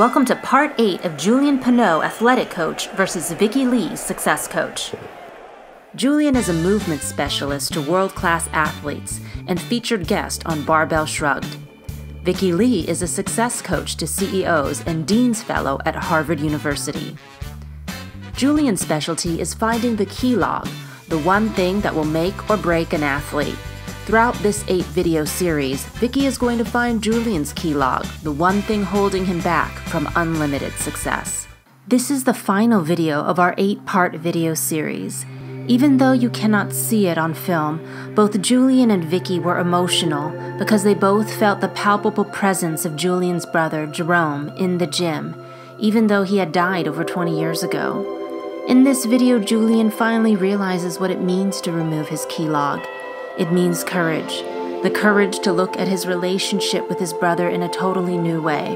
Welcome to part 8 of Julien Pineau, athletic coach, versus Vicky Lee, success coach. Julien is a movement specialist to world-class athletes and featured guest on Barbell Shrugged. Vicky Lee is a success coach to CEOs and Dean's Fellow at Harvard University. Julien's specialty is finding the key log, the one thing that will make or break an athlete. Throughout this 8-video series, Vicky is going to find Julien's key log, the one thing holding him back from unlimited success. This is the final video of our 8-part video series. Even though you cannot see it on film, both Julien and Vicky were emotional because they both felt the palpable presence of Julien's brother, Jerome, in the gym, even though he had died over 20 years ago. In this video, Julien finally realizes what it means to remove his key log. It means courage, the courage to look at his relationship with his brother in a totally new way.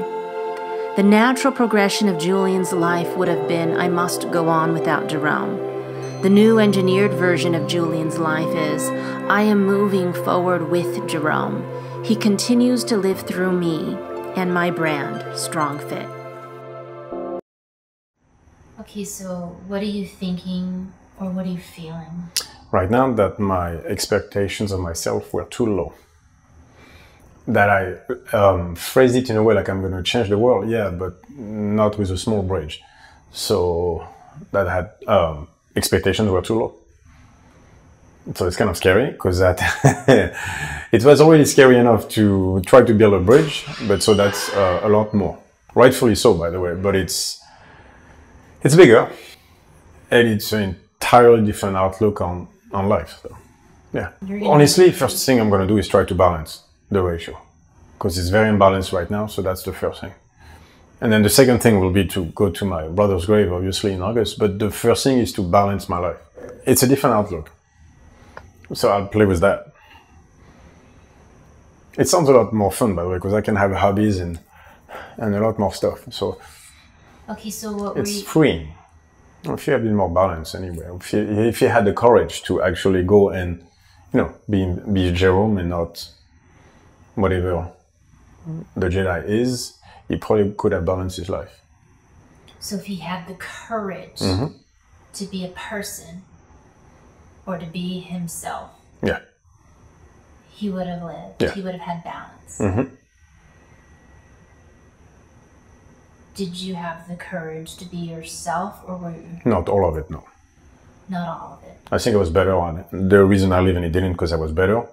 The natural progression of Julien's life would have been, I must go on without Jerome. The new engineered version of Julien's life is, I am moving forward with Jerome. He continues to live through me and my brand, StrongFit. Okay, so what are you thinking or what are you feeling? Right now, that my expectations of myself were too low. That I phrased it in a way like I'm going to change the world, yeah, but not with a small bridge. So that had expectations were too low. So it's kind of scary because that it was already scary enough to try to build a bridge, but so that's a lot more. Rightfully so, by the way, but it's bigger and it's an entirely different outlook on life. So, yeah. Honestly, first thing I'm going to do is try to balance the ratio because it's very imbalanced right now. So that's the first thing. And then the second thing will be to go to my brother's grave, obviously, in August. But the first thing is to balance my life. It's a different outlook. So I'll play with that. It sounds a lot more fun, by the way, because I can have hobbies and a lot more stuff. So okay, so what it's freeing. If you have a bit more balance anyway, if you had the courage to actually go and, you know, be Jerome and not whatever the Jedi is, he probably could have balanced his life. So if he had the courage to be a person or to be himself, yeah, he would have lived. Yeah. He would have had balance. Did you have the courage to be yourself, or were you? Not all of it, no. Not all of it. I think I was better on it. The reason I live in it didn't because I was better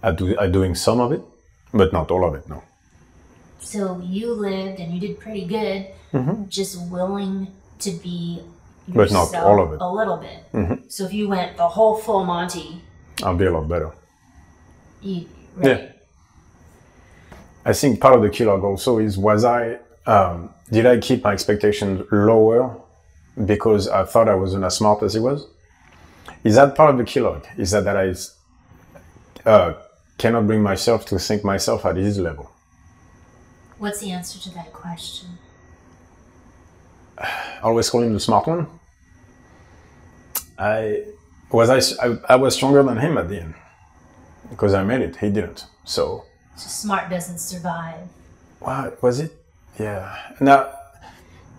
at doing some of it, but not all of it, no. So you lived and you did pretty good, just willing to be yourself, but not all of it. A little bit. So if you went the whole full Monty, I'll be a lot better. You, right? Yeah. I think part of the key log also is, was I, did I keep my expectations lower because I thought I wasn't as smart as he was? Is that part of the key log? Is that I cannot bring myself to think myself at his level? What's the answer to that question? I always call him the smart one. I was stronger than him at the end because I made it. He didn't. So smart doesn't survive. What was it? Yeah. Now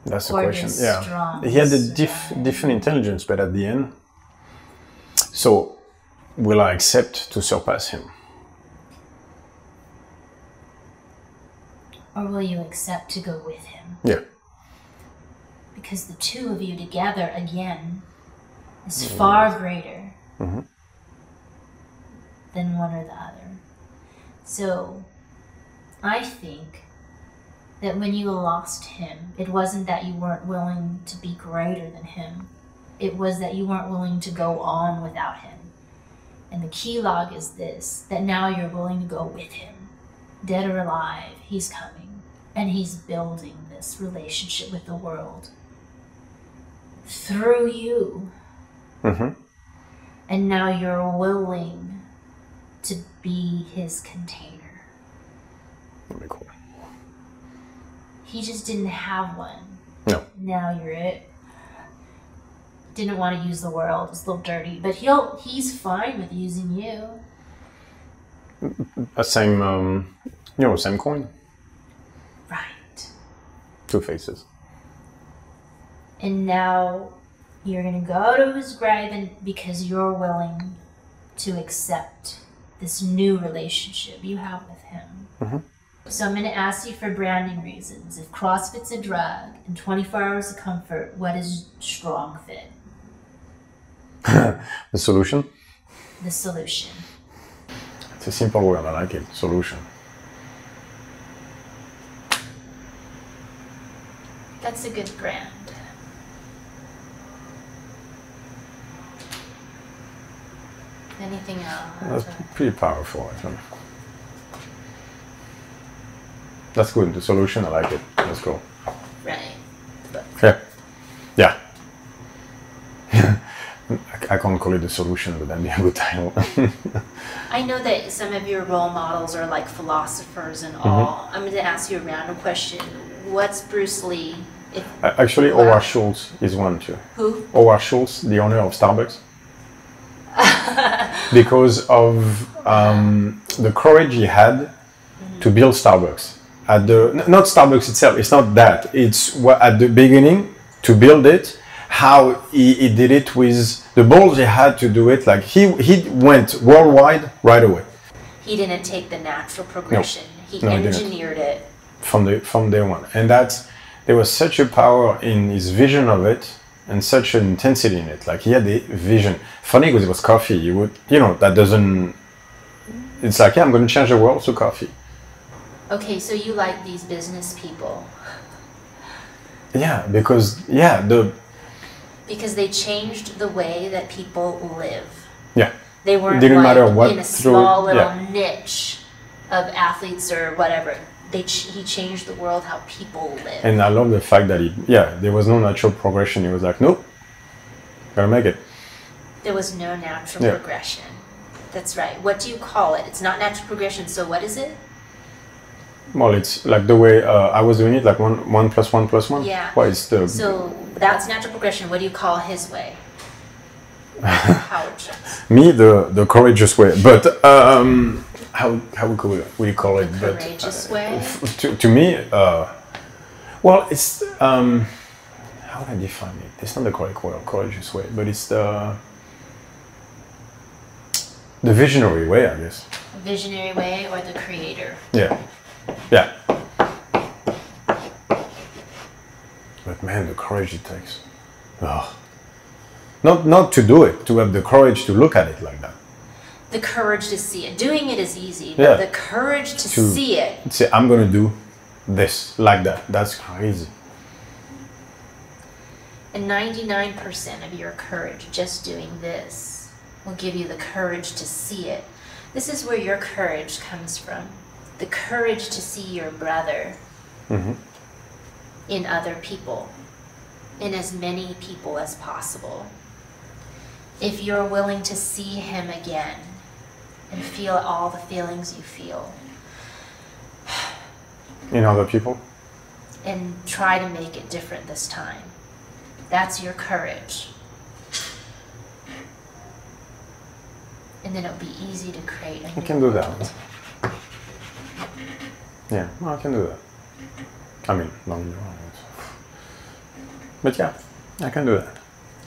that's the question. Yeah. He had a different intelligence, but at the end, so will I accept to surpass him? Or will you accept to go with him? Yeah. Because the two of you together again is far greater than one or the other. So I think that when you lost him, it wasn't that you weren't willing to be greater than him. It was that you weren't willing to go on without him. And the key log is this, that now you're willing to go with him. Dead or alive, he's coming, and he's building this relationship with the world through you. And now you're willing to be his container. That'd be cool. He just didn't have one. No. Now you're it. Didn't want to use the world. It's a little dirty, but he's fine with using you. Same coin. Right. Two faces. And now you're going to go to his grave, and because you're willing to accept this new relationship you have with him. Mm-hmm. So I'm going to ask you for branding reasons. If CrossFit's a drug and 24 hours of comfort, what is StrongFit? The solution? The solution. It's a simple word. I like it. Solution. That's a good brand. Anything else? That's pretty powerful, I think. That's good. The solution, I like it. Let's go. Right. Yeah. Yeah. I can't call it the solution, but that'd be a good title. I know that some of your role models are like philosophers and all. Mm-hmm. I'm going to ask you a random question. What's Bruce Lee? Actually, Howard Schultz is one too. Who? Howard Schultz, the owner of Starbucks. Because of the courage he had to build Starbucks. At the, not Starbucks itself, it's not that. It's at the beginning, to build it, how he did it with the balls he had to do it. Like he went worldwide right away. He didn't take the natural progression. No. He engineered it. From day one. And that's, there was such a power in his vision of it and such an intensity in it. Like he had the vision. Funny because it was coffee. You would, you know, that doesn't, it's like, yeah, I'm going to change the world, so coffee. Okay, so you like these business people. Yeah, because, yeah, because they changed the way that people live. Yeah. They weren't like in a small little niche of athletes or whatever. He changed the world, how people live. And I love the fact that there was no natural progression. He was like, nope, gotta make it. There was no natural progression. That's right. What do you call it? It's not natural progression, so what is it? Well, it's like the way I was doing it, like one plus one plus one. Yeah. Well, it's the... So that's natural progression. What do you call his way? Howard Schultz. Me, the courageous way. But... How could we call it? The courageous way? To me, well, it's, how would I define it? It's not the correct way or courageous way, but it's the visionary way, I guess. Visionary way or the creator. Yeah. Yeah. But man, the courage it takes. Oh. Not to do it, to have the courage to look at it like that. The courage to see it. Doing it is easy, but the courage to see it. Say, I'm going to do this, like that. That's crazy. And 99% of your courage, just doing this, will give you the courage to see it. This is where your courage comes from. The courage to see your brother in other people, in as many people as possible. If you're willing to see him again, and feel all the feelings you feel. In other people? And try to make it different this time. That's your courage. And then it'll be easy to create. I can do that. Yeah, well, I can do that. I mean, long way. But yeah, I can do that.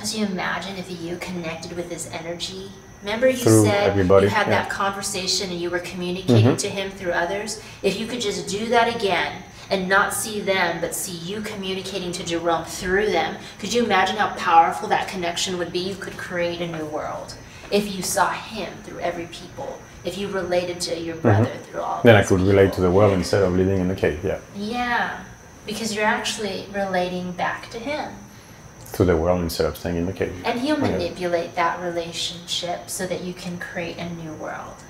So you imagine if you connected with his energy? Remember you said everybody. You had that conversation and you were communicating to him through others? If you could just do that again and not see them, but see you communicating to Jerome through them, could you imagine how powerful that connection would be? You could create a new world. If you saw him through every people, if you related to your brother through all then I could relate to the world instead of living in the cave, Yeah, because you're actually relating back to him. To the world instead of staying in the cage. And he'll manipulate that relationship so that you can create a new world.